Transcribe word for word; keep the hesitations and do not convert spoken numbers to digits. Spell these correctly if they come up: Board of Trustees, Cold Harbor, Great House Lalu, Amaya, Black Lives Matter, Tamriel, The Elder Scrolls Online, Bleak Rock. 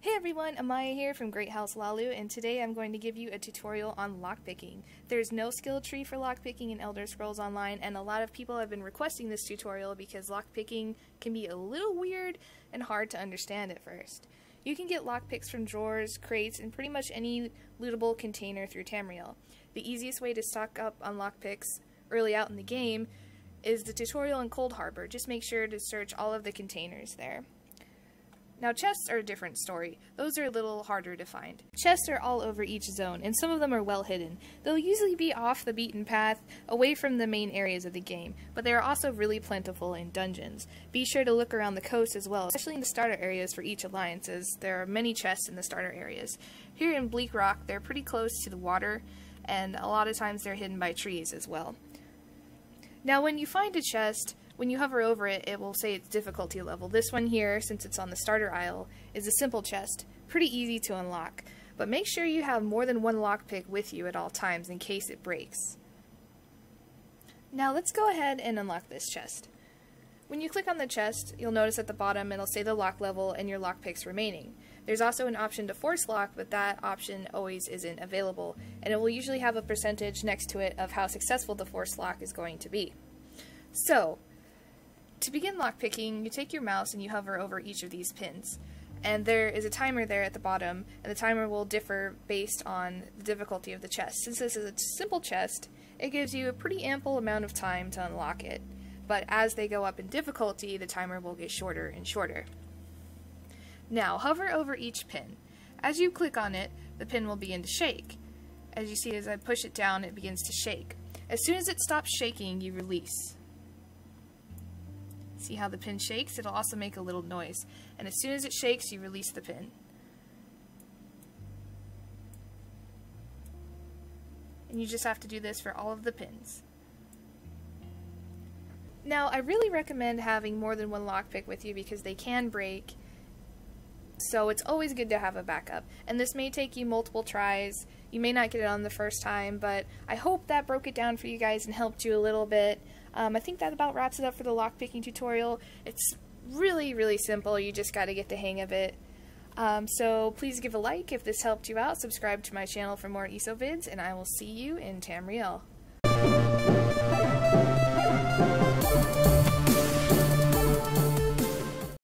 Hey everyone, Amaya here from Great House Lalu, and today I'm going to give you a tutorial on lockpicking. There's no skill tree for lockpicking in Elder Scrolls Online, and a lot of people have been requesting this tutorial because lockpicking can be a little weird and hard to understand at first. You can get lockpicks from drawers, crates, and pretty much any lootable container through Tamriel. The easiest way to stock up on lockpicks early out in the game is the tutorial in Cold Harbor. Just make sure to search all of the containers there. Now, chests are a different story. Those are a little harder to find. Chests are all over each zone, and some of them are well hidden. They'll usually be off the beaten path, away from the main areas of the game, but they are also really plentiful in dungeons. Be sure to look around the coast as well, especially in the starter areas for each alliance, as there are many chests in the starter areas. Here in Bleak Rock, they're pretty close to the water, and a lot of times they're hidden by trees as well. Now, when you find a chest, when you hover over it, it will say its difficulty level. This one here, since it's on the starter aisle, is a simple chest, pretty easy to unlock. But make sure you have more than one lockpick with you at all times in case it breaks. Now let's go ahead and unlock this chest. When you click on the chest, you'll notice at the bottom it'll say the lock level and your lockpicks remaining. There's also an option to force lock, but that option always isn't available, and it will usually have a percentage next to it of how successful the force lock is going to be. So, to begin lockpicking, you take your mouse and you hover over each of these pins, and there is a timer there at the bottom, and the timer will differ based on the difficulty of the chest. Since this is a simple chest, it gives you a pretty ample amount of time to unlock it, but as they go up in difficulty, the timer will get shorter and shorter. Now, hover over each pin. As you click on it, the pin will begin to shake. As you see, as I push it down, it begins to shake. As soon as it stops shaking, you release. See how the pin shakes? It'll also make a little noise. And as soon as it shakes, you release the pin. And you just have to do this for all of the pins. Now, I really recommend having more than one lockpick with you because they can break, so it's always good to have a backup. And this may take you multiple tries. You may not get it on the first time, but I hope that broke it down for you guys and helped you a little bit. Um, I think that about wraps it up for the lockpicking tutorial. It's really, really simple. You just got to get the hang of it. Um, so please give a like if this helped you out. Subscribe to my channel for more E S O vids, and I will see you in Tamriel.